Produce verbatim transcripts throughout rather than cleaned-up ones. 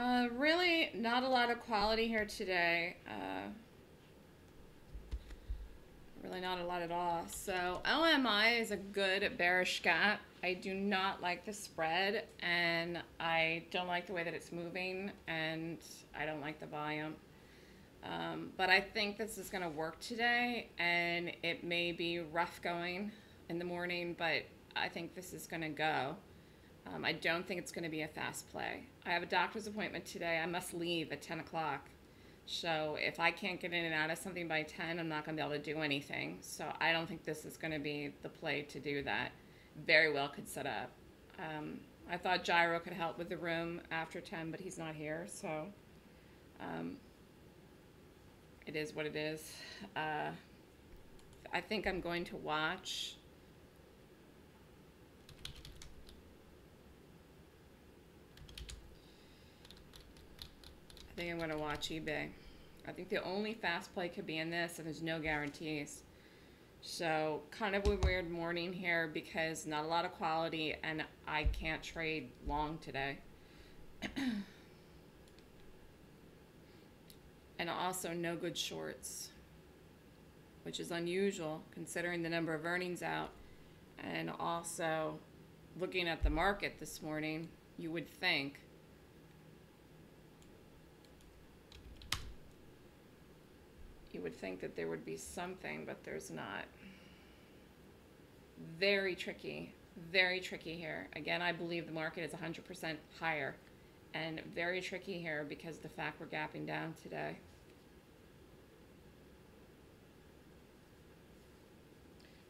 Uh, really not a lot of quality here today. Uh, really not a lot at all. So L M I is a good bearish gap. I do not like the spread, and I don't like the way that it's moving, and I don't like the volume. Um, but I think this is going to work today, and it may be rough going in the morning, but I think this is going to go. Um, I don't think it's going to be a fast play. I have a doctor's appointment today. I must leave at ten o'clock. So if I can't get in and out of something by ten, I'm not going to be able to do anything. So I don't think this is going to be the play to do that. Very well could set up. Um, I thought Gyro could help with the room after ten, but he's not here. So um, it is what it is. Uh, I think I'm going to watch. I think I'm going to watch eBay. I think the only fast play could be in this, and there's no guarantees. So kind of a weird morning here because not a lot of quality, and I can't trade long today. And also no good shorts, which is unusual considering the number of earnings out. And also looking at the market this morning, you would think You would think that there would be something, but there's not. Very tricky, very tricky here. Again, I believe the market is one hundred percent higher, and very tricky here because of the fact we're gapping down today.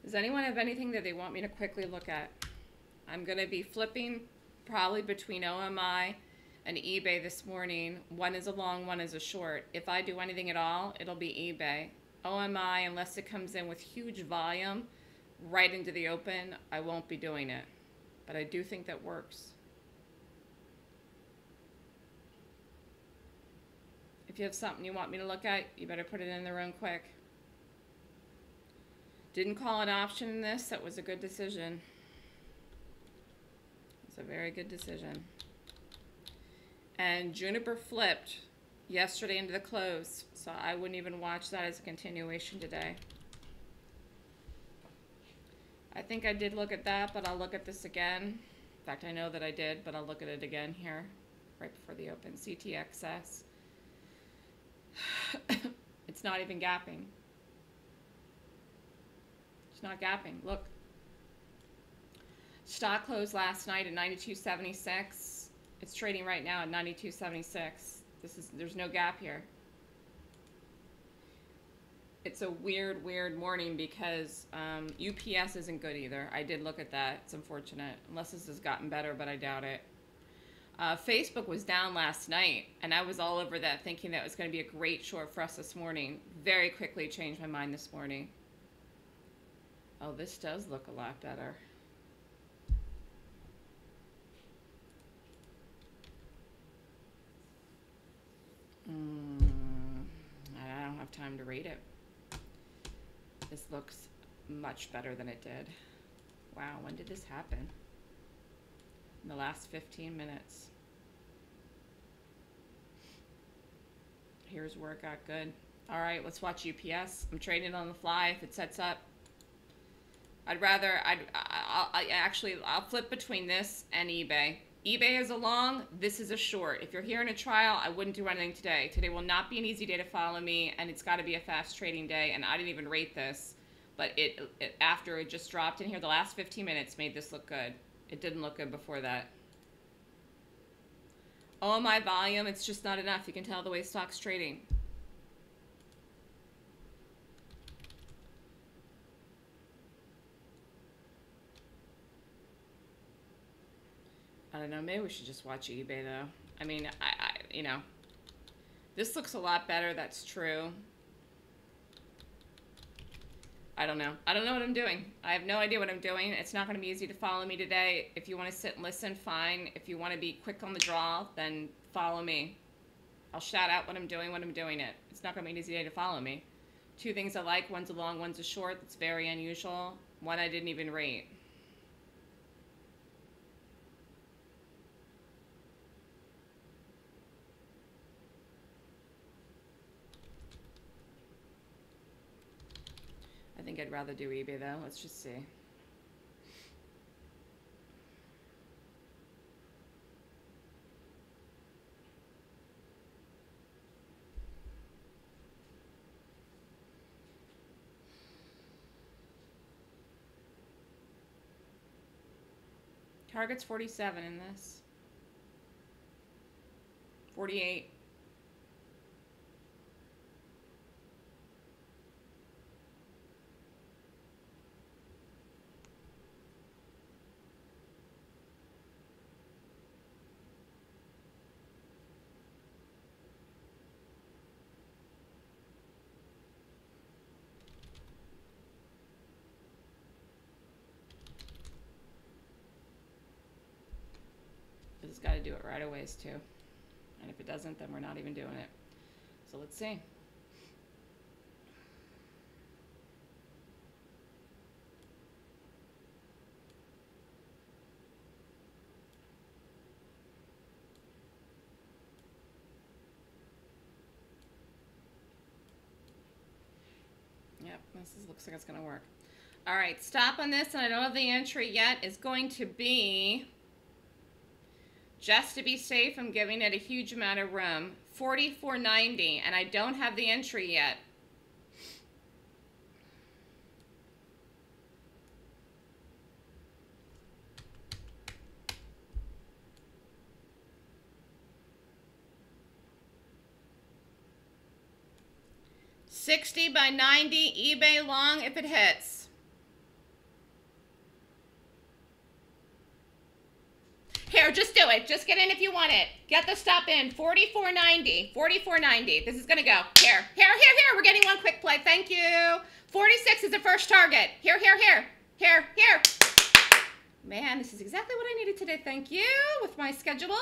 Does anyone have anything that they want me to quickly look at? I'm going to be flipping probably between O M I and eBay this morning. One is a long, one is a short. If I do anything at all, it'll be eBay. O M I, unless it comes in with huge volume right into the open, I won't be doing it. But I do think that works. If you have something you want me to look at, you better put it in the room quick. Didn't call an option in this. That was a good decision. It's a very good decision. And Juniper flipped yesterday into the close, so I wouldn't even watch that as a continuation today. I think I did look at that, but I'll look at this again. In fact, I know that I did, but I'll look at it again here right before the open. C T X S. It's not even gapping. It's not gapping. Look. Stock closed last night at ninety-two seventy-six. It's trading right now at ninety-two seventy-six. This is, there's no gap here. It's a weird, weird morning because um, U P S isn't good either. I did look at that. It's unfortunate. Unless this has gotten better, but I doubt it. Uh, Facebook was down last night, and I was all over that thinking that was going to be a great short for us this morning. Very quickly changed my mind this morning. Oh, this does look a lot better. I don't have time to read it. This looks much better than it did. Wow, when did this happen? In the last fifteen minutes. Here's where it got good. All right, let's watch U P S. I'm trading on the fly if it sets up. I'd rather, I'd, I'll, I actually, I'll flip between this and eBay. eBay is a long, this is a short. If you're here in a trial, I wouldn't do anything today. Today will not be an easy day to follow me, and it's got to be a fast trading day, and I didn't even rate this, but it, it after it just dropped in here, the last fifteen minutes made this look good. It didn't look good before that. Oh, my volume, it's just not enough. You can tell the way stock's trading. I don't know, maybe we should just watch eBay though. I mean, I, I, you know, this looks a lot better, that's true. I don't know. I don't know what I'm doing. I have no idea what I'm doing. It's not going to be easy to follow me today. If you want to sit and listen, fine. If you want to be quick on the draw, then follow me. I'll shout out what I'm doing when I'm doing it. It's not going to be an easy day to follow me. Two things I like, one's a long, one's a short. That's very unusual. One I didn't even rate. think I'd rather do eBay though. Let's just see. Target's forty-seven in this. forty-eight. It's got to do it right away too. And if it doesn't, then we're not even doing it. So let's see. Yep, this is, looks like it's going to work. All right, stop on this, and I don't have the entry yet, is going to be, just to be safe, I'm giving it a huge amount of room, forty-four ninety, and I don't have the entry yet. sixty by ninety, eBay long if it hits. Here, just do it. Just get in if you want it. Get the stop in. forty-four ninety. forty-four ninety. This is going to go. Here. Here, here, here. We're getting one quick play. Thank you. forty-six is the first target. Here, here, here. Here, here. Man, this is exactly what I needed today. Thank you with my schedule.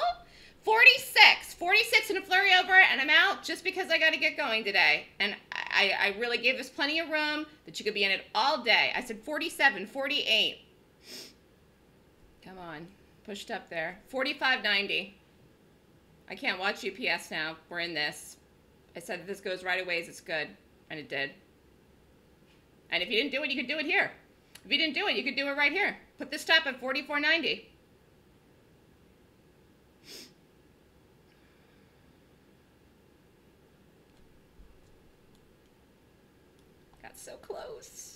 forty-six. forty-six and a flurry over, and I'm out just because I got to get going today. And I, I really gave this plenty of room that you could be in it all day. I said forty-seven, forty-eight. Come on. Pushed up there. forty-five ninety. I can't watch U P S now. We're in this. I said if this goes right away, it's good. And it did. And if you didn't do it, you could do it here. If you didn't do it, you could do it right here. Put this stop at forty-four ninety. Got so close.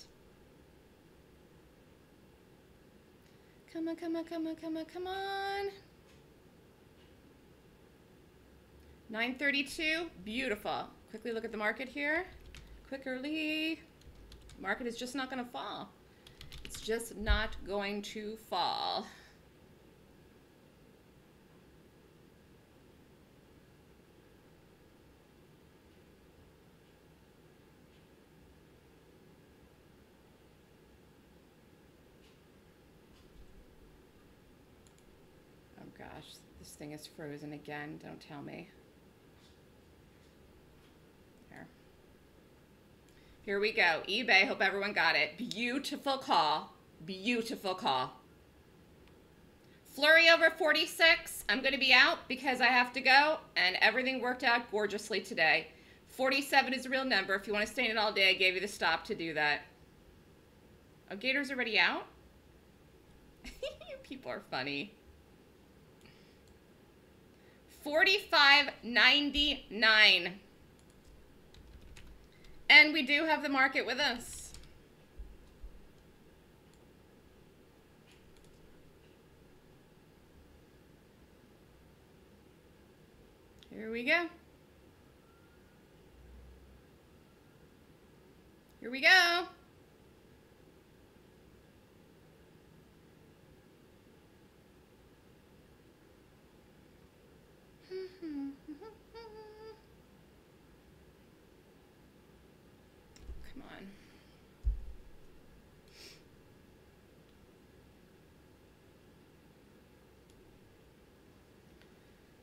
Come on, come on, come on, come on, come on. nine thirty-two, beautiful. Quickly look at the market here. Quickly. Market is just not gonna fall. It's just not going to fall. This thing is frozen again, don't tell me. There. Here we go. eBay, hope everyone got it. Beautiful call. Beautiful call. Flurry over forty-six. I'm going to be out because I have to go, and everything worked out gorgeously today. forty-seven is the real number. If you want to stay in it all day, I gave you the stop to do that. Oh, Gator's already out? People are funny. forty-five ninety-nine. And we do have the market with us. Here we go. Here we go. Come on.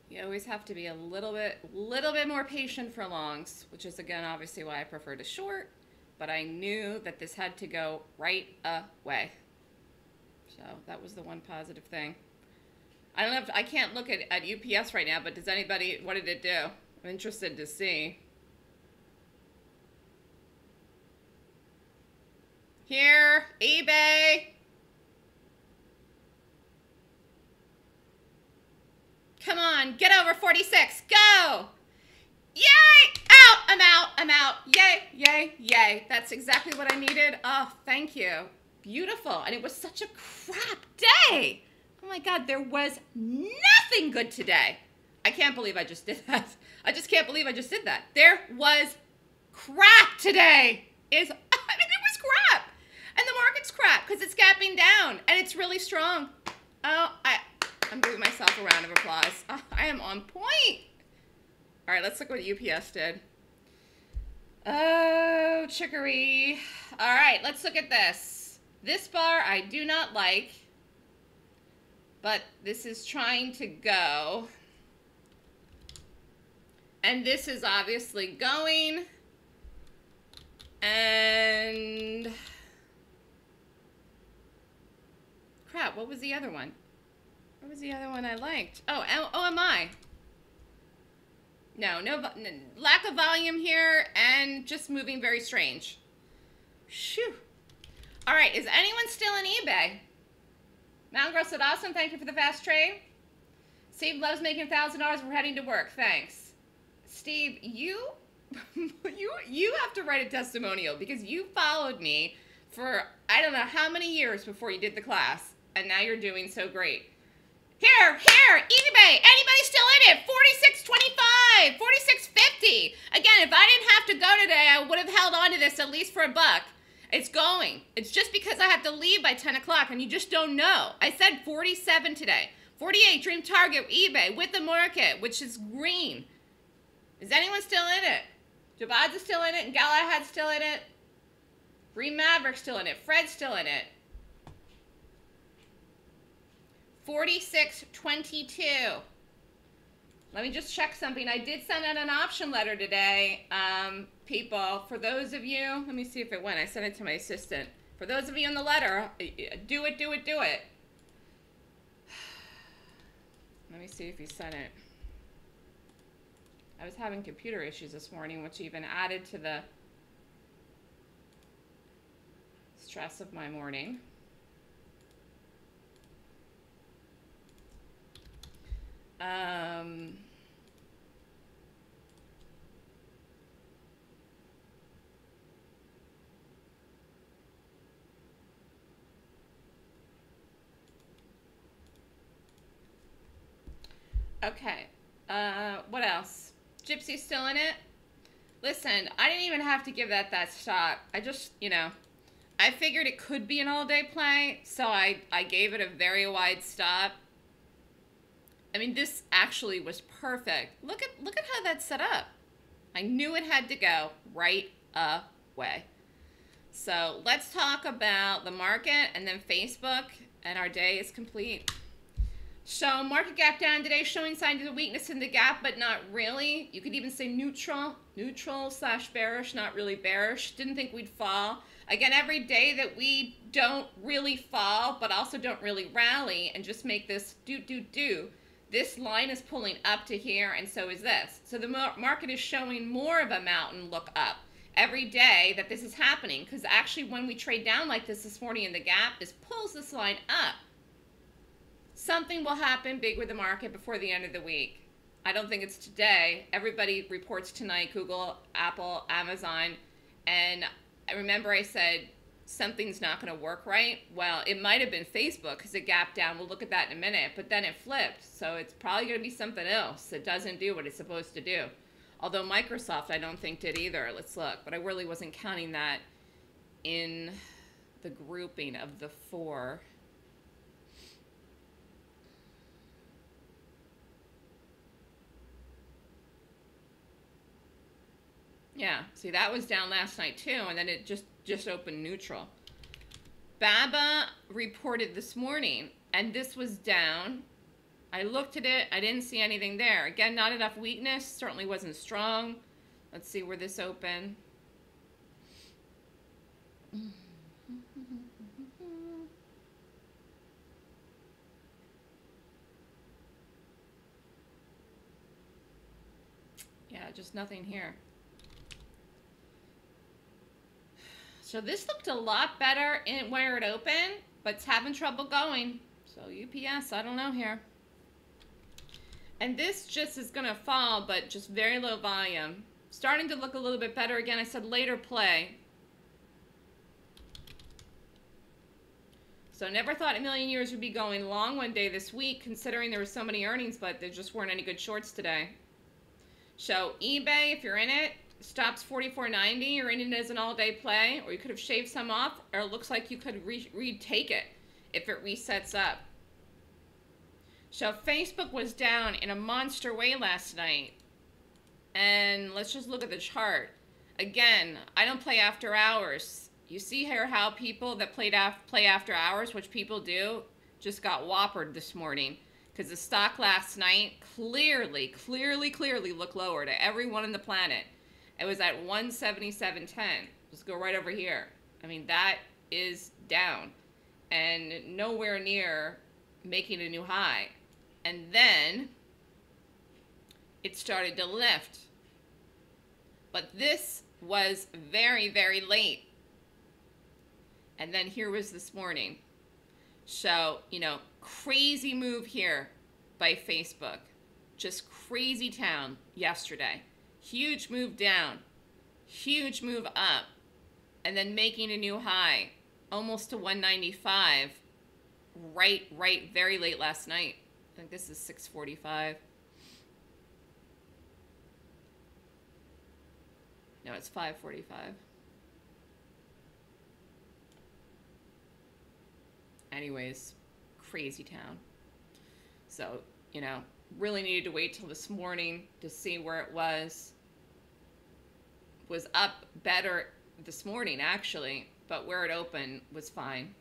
You always have to be a little bit, little bit more patient for longs, which is again obviously why I prefer to short, but I knew that this had to go right away. So that was the one positive thing. I don't have to, I can't look at, at U P S right now, but does anybody, what did it do? I'm interested to see. Here, eBay. Come on, get over forty-six, go! Yay! Out, I'm out, I'm out. Yay, yay, yay. That's exactly what I needed. Oh, thank you. Beautiful. And it was such a crap day. Oh my God, there was nothing good today. I can't believe I just did that. I just can't believe I just did that. There was crap today. Is I mean, it was crap. And the market's crap because it's gapping down and it's really strong. Oh, I, I'm giving myself a round of applause. Oh, I am on point. All right, let's look what U P S did. Oh, chicory. All right, let's look at this. This bar I do not like, but this is trying to go. And this is obviously going. And crap, what was the other one? What was the other one I liked? Oh, O M I. No, no, lack of volume here and just moving very strange. Shoo. All right, is anyone still in eBay? Mountain Girl said, awesome, thank you for the fast trade. Steve loves making a thousand dollars, we're heading to work, thanks. Steve, you, you, you have to write a testimonial because you followed me for I don't know how many years before you did the class and now you're doing so great. Here, here, eBay, anybody still in it? forty-six twenty-five, forty-six fifty. Again, if I didn't have to go today, I would have held on to this at least for a buck. It's going. It's just because I have to leave by ten o'clock and you just don't know. I said forty-seven today. forty-eight, Dream Target, eBay, with the market, which is green. Is anyone still in it? Jabad's is still in it, and Galahad's still in it. Green Maverick's still in it, Fred's still in it. forty-six twenty-two. Let me just check something. I did send out an option letter today, um, people. For those of you, let me see if it went. I sent it to my assistant. For those of you in the letter, do it, do it, do it. Let me see if he sent it. I was having computer issues this morning, which even added to the stress of my morning. Um, okay, uh, what else? Gypsy's still in it? Listen, I didn't even have to give that that shot. I just, you know, I figured it could be an all-day play, so I, I gave it a very wide stop. I mean, this actually was perfect. Look at look at how that's set up. I knew it had to go right away. So let's talk about the market and then Facebook, and our day is complete. So market gap down today, showing signs of weakness in the gap, but not really. You could even say neutral, neutral slash bearish, not really bearish. Didn't think we'd fall. Again, every day that we don't really fall, but also don't really rally and just make this do, do, do, this line is pulling up to here, and so is this. So the market is showing more of a mountain look up every day that this is happening, because actually when we trade down like this this morning in the gap, this pulls this line up. Something will happen big with the market before the end of the week. I don't think it's today. Everybody reports tonight, Google, Apple, Amazon, and I remember I said something's not going to work right. Well, it might have been Facebook because it gapped down. We'll look at that in a minute, but then it flipped. So it's probably going to be something else that doesn't do what it's supposed to do. Although Microsoft, I don't think did either. Let's look, but I really wasn't counting that in the grouping of the four. Yeah, see, that was down last night too, and then it just, just opened neutral. Baba reported this morning, and this was down. I looked at it. I didn't see anything there. Again, not enough weakness. Certainly wasn't strong. Let's see where this opened. Yeah, just nothing here. So this looked a lot better in where it opened, but it's having trouble going. So U P S, I don't know here. And this just is gonna fall, but just very low volume. Starting to look a little bit better again. I said later play. So never thought a million years would be going long one day this week, considering there were so many earnings, but there just weren't any good shorts today. So eBay, if you're in it, stops forty-four ninety. You're in it as an all-day play, or you could have shaved some off, or it looks like you could re retake it if it resets up. So Facebook was down in a monster way last night. And let's just look at the chart. Again, I don't play after hours. You see here how people that played af play after hours, which people do, just got whoppered this morning. Because the stock last night clearly, clearly, clearly looked lower to everyone on the planet. It was at one seventy-seven ten. Let's go right over here. I mean, that is down. And nowhere near making a new high. And then it started to lift. But this was very, very late. And then here was this morning. So, you know, crazy move here by Facebook. Just crazy town yesterday. Huge move down. Huge move up. And then making a new high. Almost to one ninety-five. Right, right, very late last night. I think this is six forty-five. No, it's five forty-five. Anyways, crazy town. So, you know, really needed to wait till this morning to see where it was. Was up better this morning, actually, but where it opened was fine.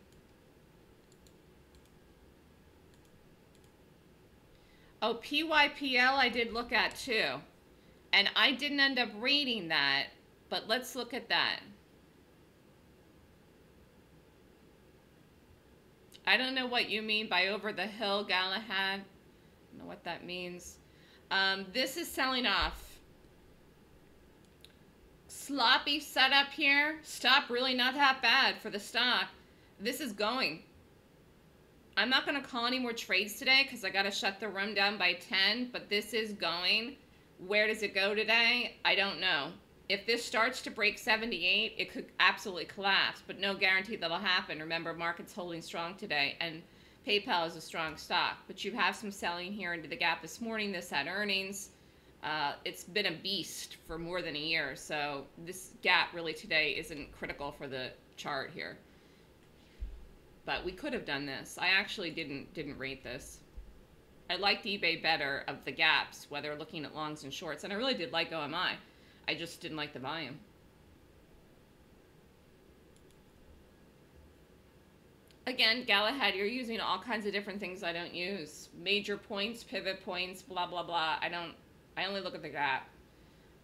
Oh, P Y P L I did look at, too. And I didn't end up reading that, but let's look at that. I don't know what you mean by over the hill, Galahad. I don't know what that means. Um, this is selling off. Sloppy setup here. Stop really not that bad for the stock. This is going. I'm not going to call any more trades today because I got to shut the room down by ten, but this is going. Where does it go today? I don't know. If this starts to break seventy-eight, it could absolutely collapse, but no guarantee that'll happen. Remember, market's holding strong today, and PayPal is a strong stock. But you have some selling here into the gap this morning. This had earnings. Uh, it's been a beast for more than a year, so this gap really today isn't critical for the chart here. But we could have done this. I actually didn't didn't rate this. I liked eBay better of the gaps, whether looking at longs and shorts, and I really did like O M I. I just didn't like the volume. Again, Galahad, you're using all kinds of different things I don't use. Major points, pivot points, blah, blah, blah. I don't, I only look at the gap.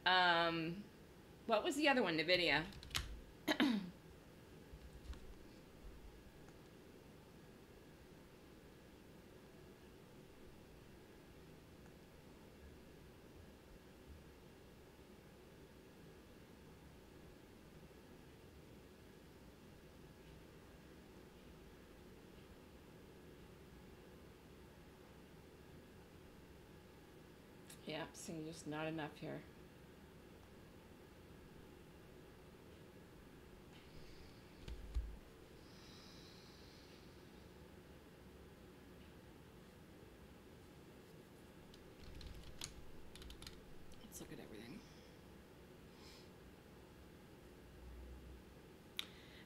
Um, what was the other one? NVIDIA. Yeah, seeing just not enough here. Let's look at everything.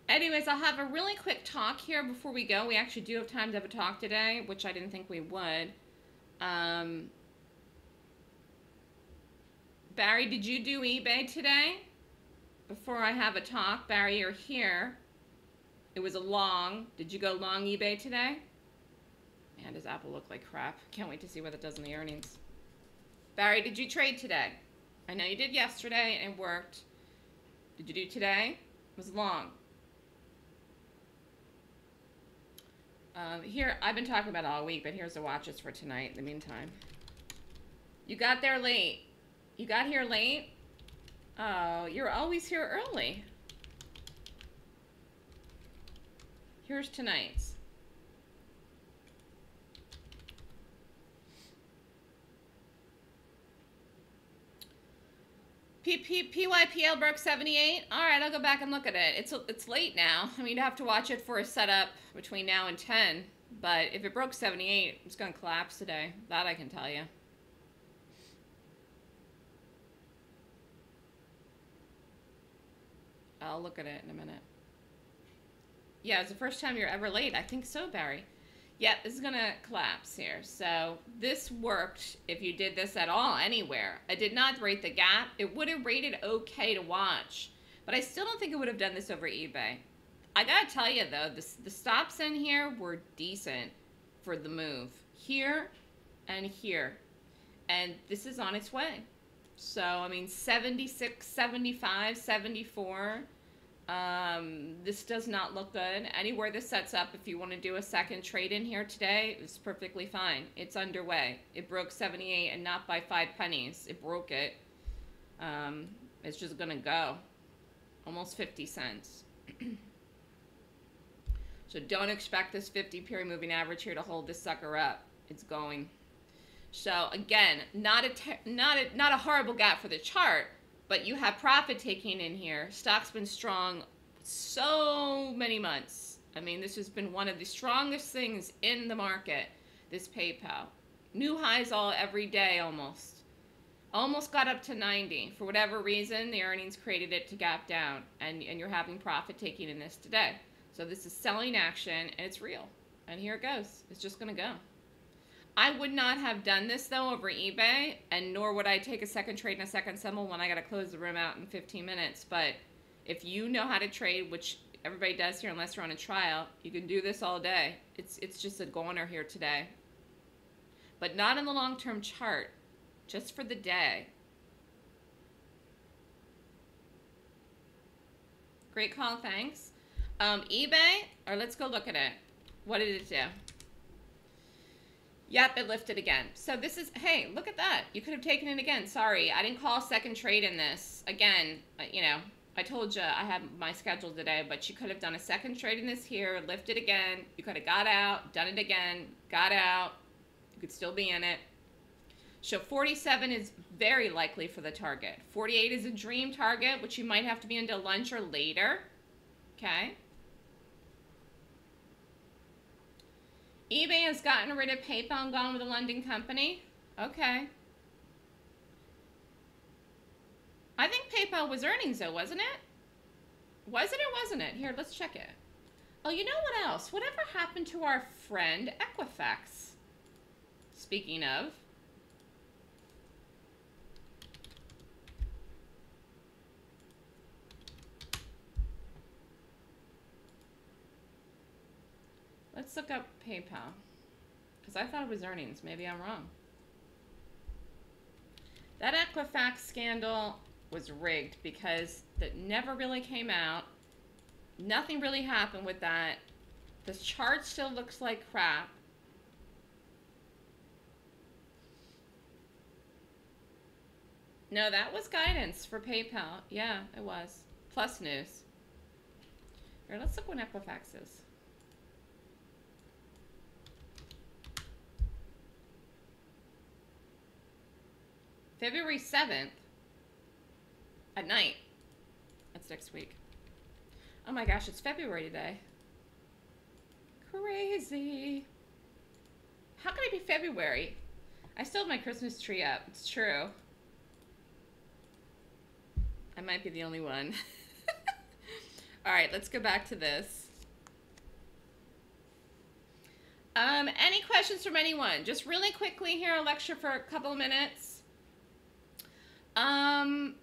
Anyways, I'll have a really quick talk here before we go. We actually do have time to have a talk today, which I didn't think we would. Um... Barry, did you do eBay today? Before I have a talk, Barry, you're here. It was a long. Did you go long eBay today? Man, does Apple look like crap? Can't wait to see what it does in the earnings. Barry, did you trade today? I know you did yesterday and it worked. Did you do today? It was long. Um, here, I've been talking about it all week, but here's the watches for tonight in the meantime. You got there late. You got here late? Oh, you're always here early. Here's tonight's. P Y P L broke seventy-eight. All right, I'll go back and look at it. It's it's late now. I mean, you'd have to watch it for a setup between now and ten. But if it broke seventy-eight, it's going to collapse today. That I can tell you. I'll look at it in a minute. Yeah, it's the first time you're ever late. I think so, Barry. Yeah, this is going to collapse here. So this worked if you did this at all anywhere. I did not rate the gap. It would have rated okay to watch, but I still don't think it would have done this over eBay. I got to tell you, though, this, the stops in here were decent for the move. Here and here. And this is on its way. So, I mean, seventy-six, seventy-five, seventy-four. Um, this does not look good. Anywhere this sets up, if you want to do a second trade in here today, it's perfectly fine. It's underway. It broke seventy-eight and not by five pennies. It broke it. Um, it's just going to go. Almost fifty cents. So don't expect this fifty period moving average here to hold this sucker up. It's going. So again, not a, te not a, not a horrible gap for the chart. But you have profit taking in here. Stock's been strong so many months. I mean, this has been one of the strongest things in the market, this PayPal. New highs all every day almost. Almost got up to ninety. For whatever reason, the earnings created it to gap down. And, and you're having profit taking in this today. So this is selling action, and it's real. And here it goes. It's just going to go. I would not have done this, though, over eBay, and nor would I take a second trade and a second symbol when I got to close the room out in fifteen minutes. But if you know how to trade, which everybody does here unless you're on a trial, you can do this all day. It's, it's just a goner here today. But not in the long-term chart, just for the day. Great call, thanks. Um, eBay, or let's go look at it. What did it do? Yep, it lifted again. So this is, hey, look at that. You could have taken it again. Sorry, I didn't call a second trade in this. Again, you know, I told you I have my schedule today, but you could have done a second trade in this here, lifted again. You could have got out, done it again, got out. You could still be in it. So forty-seven is very likely for the target. forty-eight is a dream target, which you might have to be into lunch or later. Okay. eBay has gotten rid of PayPal and gone with a London company. Okay. I think PayPal was earnings, though, wasn't it? Was it or wasn't it? Here, let's check it. Oh, you know what else? Whatever happened to our friend Equifax? Speaking of. Let's look up PayPal, because I thought it was earnings. Maybe I'm wrong. That Equifax scandal was rigged because that never really came out. Nothing really happened with that. The chart still looks like crap. No, that was guidance for PayPal. Yeah, it was. Plus news. Here, let's look what Equifax is. February seventh at night. That's next week. Oh my gosh, it's February today. Crazy. How can it be February? I still have my Christmas tree up. It's true. I might be the only one. All right, let's go back to this. Um, any questions from anyone? Just really quickly here, I'll lecture for a couple of minutes. Um,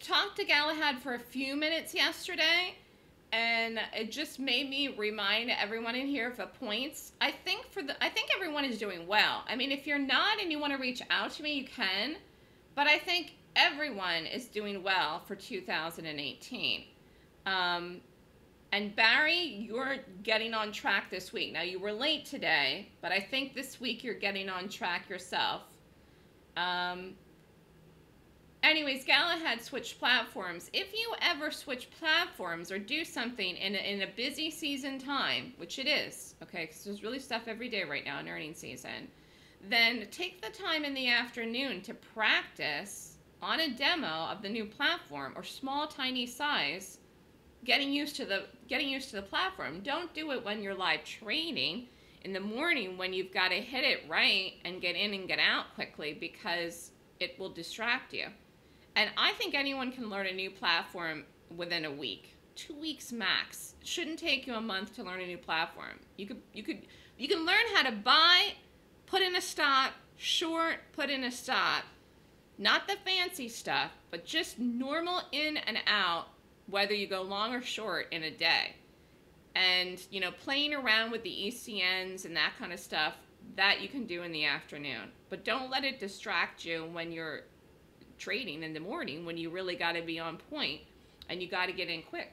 talked to Galahad for a few minutes yesterday, and it just made me remind everyone in here of the points. I think for the, I think everyone is doing well. I mean, if you're not and you want to reach out to me, you can, but I think everyone is doing well for two thousand eighteen. Um, and Barry, you're getting on track this week. Now you were late today, but I think this week you're getting on track yourself. Um, Anyways, Galahad switched platforms. If you ever switch platforms or do something in a, in a busy season time, which it is, okay, because there's really stuff every day right now in earnings season, then take the time in the afternoon to practice on a demo of the new platform or small, tiny size, getting used to the, getting used to the platform. Don't do it when you're live trading in the morning when you've got to hit it right and get in and get out quickly, because it will distract you. And I think anyone can learn a new platform within a week, two weeks max. It shouldn't take you a month to learn a new platform. You could, you could, you can learn how to buy, put in a stop, short, put in a stop. Not the fancy stuff, but just normal in and out, whether you go long or short in a day. And, you know, playing around with the E C Ns and that kind of stuff, that you can do in the afternoon. But don't let it distract you when you're trading in the morning, when you really got to be on point and you got to get in quick.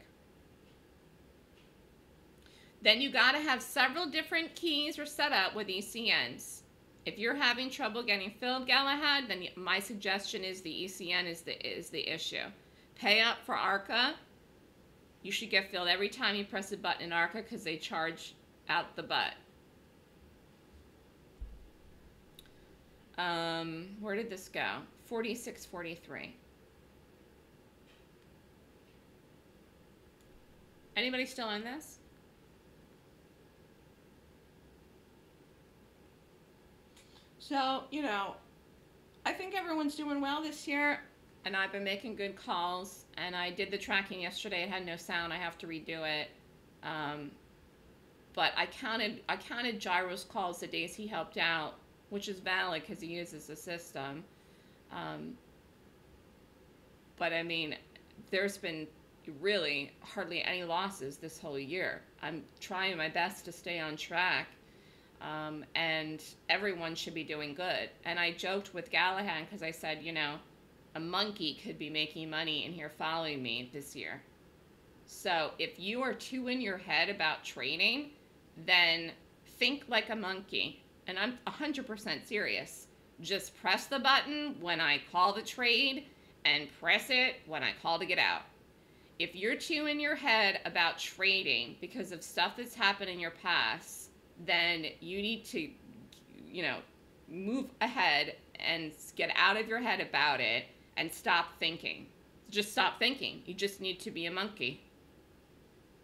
Then you got to have several different keys or set up with E C Ns. If you're having trouble getting filled, Galahad, then my suggestion is the E C N is the is the issue. Pay up for ARCA. You should get filled every time you press a button in ARCA because they charge out the butt. Um, where did this go? forty-six forty-three. Anybody still on this? So, you know, I think everyone's doing well this year, and I've been making good calls, and I did the tracking yesterday. It had no sound. I have to redo it. Um, but I counted, I counted Gyro's calls the days he helped out, which is valid because he uses the system. Um, but I mean, there's been really hardly any losses this whole year. I'm trying my best to stay on track, um, and everyone should be doing good. And I joked with Galahad because I said, you know, a monkey could be making money in here following me this year. So if you are too in your head about trading, then think like a monkey. And I'm one hundred percent serious. Just press the button when I call the trade and press it when I call to get out. If you're too in your head about trading because of stuff that's happened in your past, then you need to, you know, move ahead and get out of your head about it and stop thinking. Just stop thinking. You just need to be a monkey.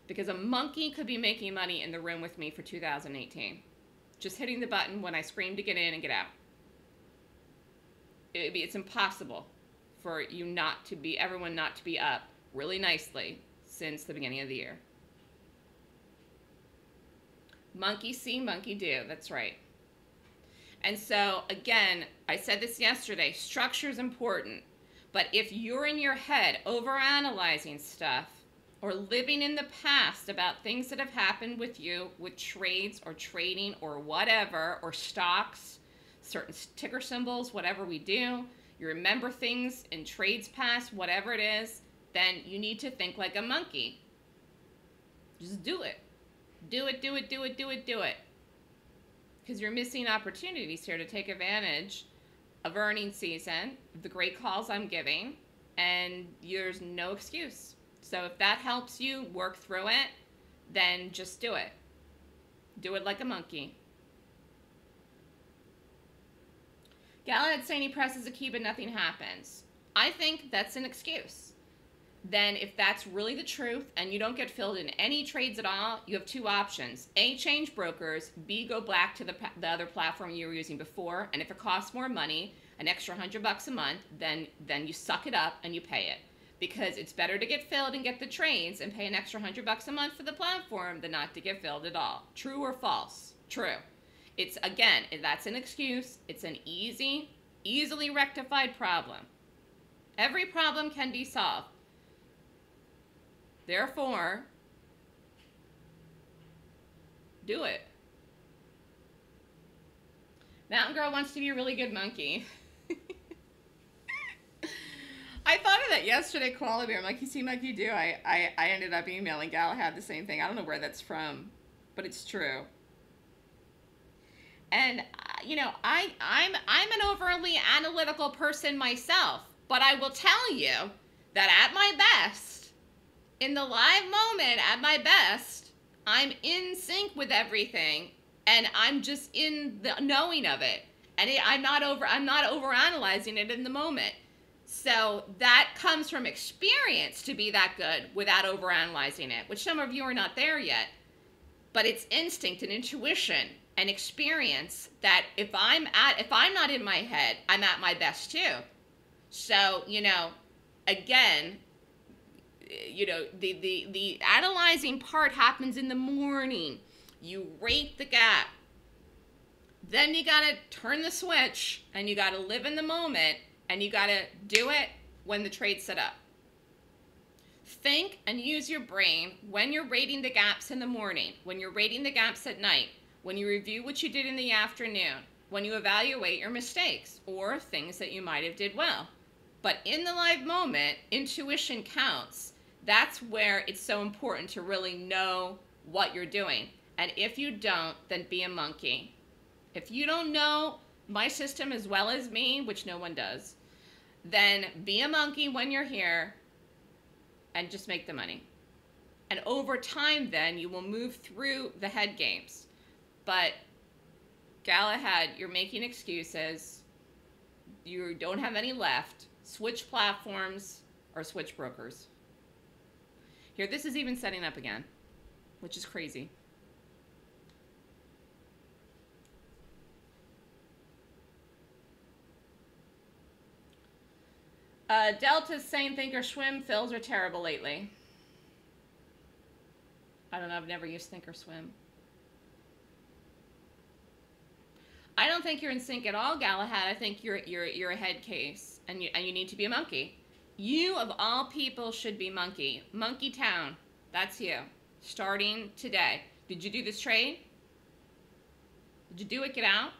Because a monkey could be making money in the room with me for two thousand eighteen. Just hitting the button when I scream to get in and get out. It'd be, it's impossible for you not to be, everyone not to be up really nicely since the beginning of the year. Monkey see, monkey do. That's right. And so, again, I said this yesterday, structure is important. But if you're in your head overanalyzing stuff, or living in the past about things that have happened with you with trades or trading or whatever, or stocks, certain ticker symbols, whatever we do, you remember things in trades past, whatever it is, then you need to think like a monkey. Just do it. Do it, do it, do it, do it, do it. Because you're missing opportunities here to take advantage of earnings season, the great calls I'm giving, and there's no excuse. So if that helps you work through it, then just do it. Do it like a monkey. Galahad saying he presses a key but nothing happens. I think that's an excuse. Then if that's really the truth and you don't get filled in any trades at all, you have two options. A, change brokers. B, go back to the, the other platform you were using before. And if it costs more money, an extra hundred bucks a month, then, then you suck it up and you pay it. Because it's better to get filled and get the trades and pay an extra hundred bucks a month for the platform than not to get filled at all. True or false? True. It's, again, that's an excuse. It's an easy, easily rectified problem. Every problem can be solved. Therefore, do it. Mountain Girl wants to be a really good monkey. I thought of that yesterday, Koala Bear. I'm like, you see, monkey do. I, I, I ended up emailing Galahad the same thing. I don't know where that's from, but it's true. And, uh, you know, I, I'm, I'm an overly analytical person myself. But I will tell you that at my best, in the live moment, at my best, I'm in sync with everything and I'm just in the knowing of it. And it, I'm not over, I'm not overanalyzing it in the moment. So that comes from experience to be that good without overanalyzing it, which some of you are not there yet. But it's instinct and intuition and experience that if I'm at, if I'm not in my head, I'm at my best too. So, you know, again, you know, the, the, the analyzing part happens in the morning. You rate the gap. Then you got to turn the switch and you got to live in the moment and you got to do it when the trade's set up. Think and use your brain when you're rating the gaps in the morning, when you're rating the gaps at night, when you review what you did in the afternoon, when you evaluate your mistakes or things that you might have did well. But in the live moment, intuition counts. That's where it's so important to really know what you're doing. And if you don't, then be a monkey. If you don't know my system as well as me, which no one does, then be a monkey when you're here and just make the money. And over time, then, you will move through the head games. But Galahad, you're making excuses. You don't have any left. Switch platforms or switch brokers. Here, this is even setting up again, which is crazy. Uh, Delta's saying thinkorswim fills are terrible lately. I don't know, I've never used thinkorswim. I don't think you're in sync at all, Galahad. I think you're, you're, you're a head case and you, and you need to be a monkey. You, of all people, should be monkey. Monkey town, that's you, starting today. Did you do this trade? Did you do it, get out?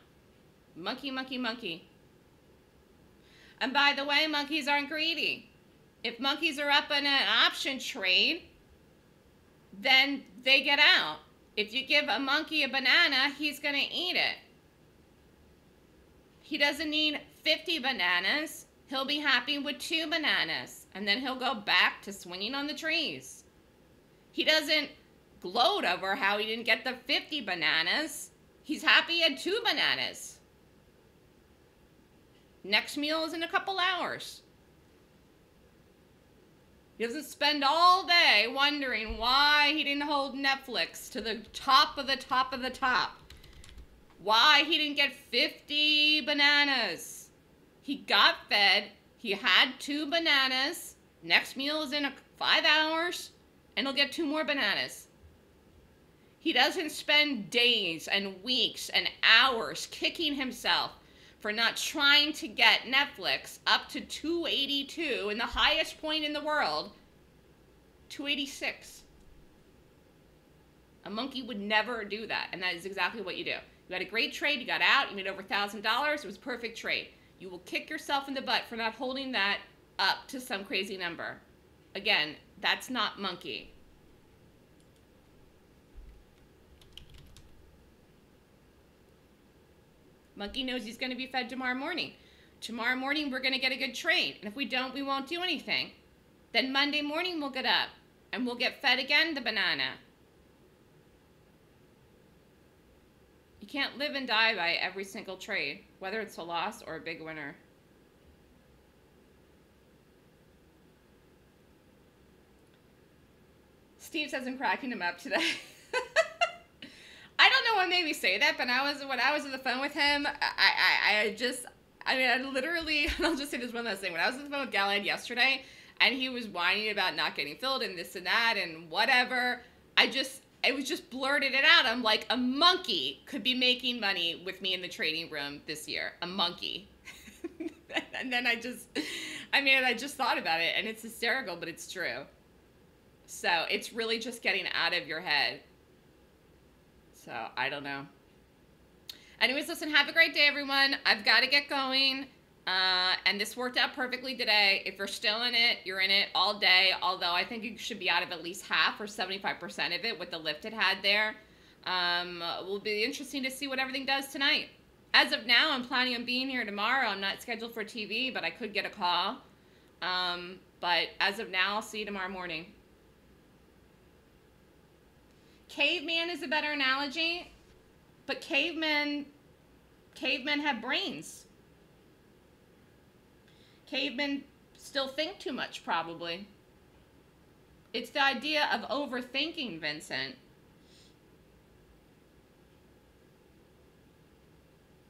Monkey, monkey, monkey. And by the way, monkeys aren't greedy. If monkeys are up in an option trade, then they get out. If you give a monkey a banana, he's gonna eat it. He doesn't need fifty bananas. He'll be happy with two bananas, and then he'll go back to swinging on the trees. He doesn't gloat over how he didn't get the fifty bananas. He's happy at two bananas. Next meal is in a couple hours. He doesn't spend all day wondering why he didn't hold Netflix to the top of the top of the top. Why he didn't get fifty bananas. He got fed. He had two bananas. Next meal is in a, five hours. And he'll get two more bananas. He doesn't spend days and weeks and hours kicking himself for not trying to get Netflix up to two eighty-two in the highest point in the world, two eighty-six. A monkey would never do that, and that is exactly what you do. You had a great trade, you got out, you made over a thousand dollars, it was a perfect trade. You will kick yourself in the butt for not holding that up to some crazy number. Again, that's not monkey. Monkey knows he's going to be fed tomorrow morning. Tomorrow morning, we're going to get a good trade. And if we don't, we won't do anything. Then Monday morning, we'll get up and we'll get fed again the banana. You can't live and die by every single trade, whether it's a loss or a big winner. Steve says I'm cracking him up today. I don't know what made me say that, but I was when I was on the phone with him, I, I, I just, I mean, I literally, and I'll just say this one last thing. When I was on the phone with Galahad yesterday, and he was whining about not getting filled and this and that and whatever, I just, I was just blurted it out. I'm like, a monkey could be making money with me in the trading room this year. A monkey. And then I just, I mean, I just thought about it, and it's hysterical, but it's true. So it's really just getting out of your head. So I don't know. Anyways, listen, have a great day, everyone. I've got to get going. Uh, and this worked out perfectly today. If you're still in it, you're in it all day. Although I think you should be out of at least half or seventy-five percent of it with the lift it had there. Um, it will be interesting to see what everything does tonight. As of now, I'm planning on being here tomorrow. I'm not scheduled for T V, but I could get a call. Um, but as of now, I'll see you tomorrow morning. Caveman is a better analogy, but cavemen, cavemen have brains. Cavemen still think too much, probably. It's the idea of overthinking, Vincent.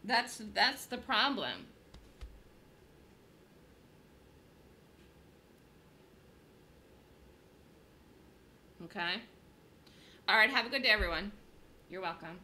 That's, that's the problem. Okay? All right, have a good day, everyone. You're welcome.